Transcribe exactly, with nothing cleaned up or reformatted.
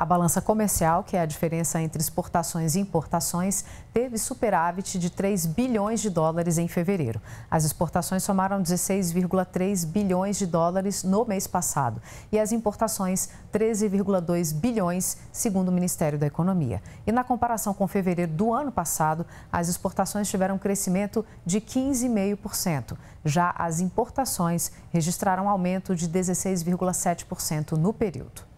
A balança comercial, que é a diferença entre exportações e importações, teve superávit de três bilhões de dólares em fevereiro. As exportações somaram dezesseis vírgula três bilhões de dólares no mês passado e as importações treze vírgula dois bilhões, segundo o Ministério da Economia. E na comparação com fevereiro do ano passado, as exportações tiveram um crescimento de quinze vírgula cinco por cento. Já as importações registraram um aumento de dezesseis vírgula sete por cento no período.